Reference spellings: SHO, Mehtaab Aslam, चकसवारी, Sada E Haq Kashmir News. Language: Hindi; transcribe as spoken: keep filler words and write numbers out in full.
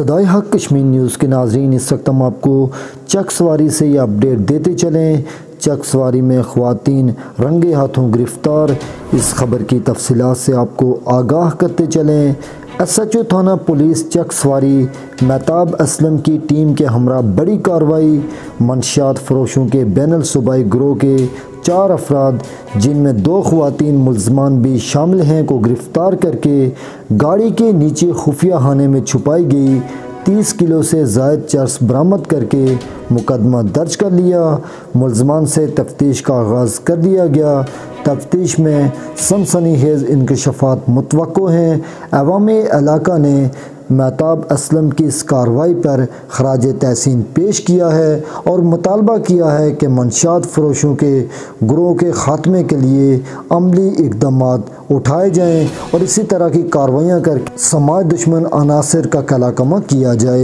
सदा ए हक़ कश्मीर न्यूज़ के नाज़रीन, इस वक्त हम आपको चकसवारी से ये अपडेट देते चलें। चकसवारी में ख़वातीन रंगे हाथों गिरफ़्तार, इस खबर की तफसीलात से आपको आगाह करते चलें। एस एच ओ थाना पुलिस चकसवारी मेहताब असलम की टीम के हमरा बड़ी कार्रवाई। मनशात फरोशों के बैनुल सूबाई ग्रोह के चार अफराद, जिनमें दो ख्वातीन मुलजमान भी शामिल हैं, को गिरफ़्तार करके गाड़ी के नीचे खुफिया खाने में छुपाई गई। तीस किलो से ज़ायद चरस बरामद करके मुकदमा दर्ज कर लिया। मुलजमान से तफ्तीश का आगाज़ कर दिया गया। तफ्तीश में सनसनीखेज़ इंकशाफात मुतवक्को हैं। अवामी इलाका ने मेहताब असलम की इस कार्रवाई पर खराज तहसीन पेश किया है और मुतालबा किया है कि मंशात फरोशों के ग्रोह के ख़ात्मे के लिए अमली इकदाम उठाए जाएँ और इसी तरह की कार्रवाइयाँ करके समाज दुश्मन अनासर का कलाकमा किया जाए।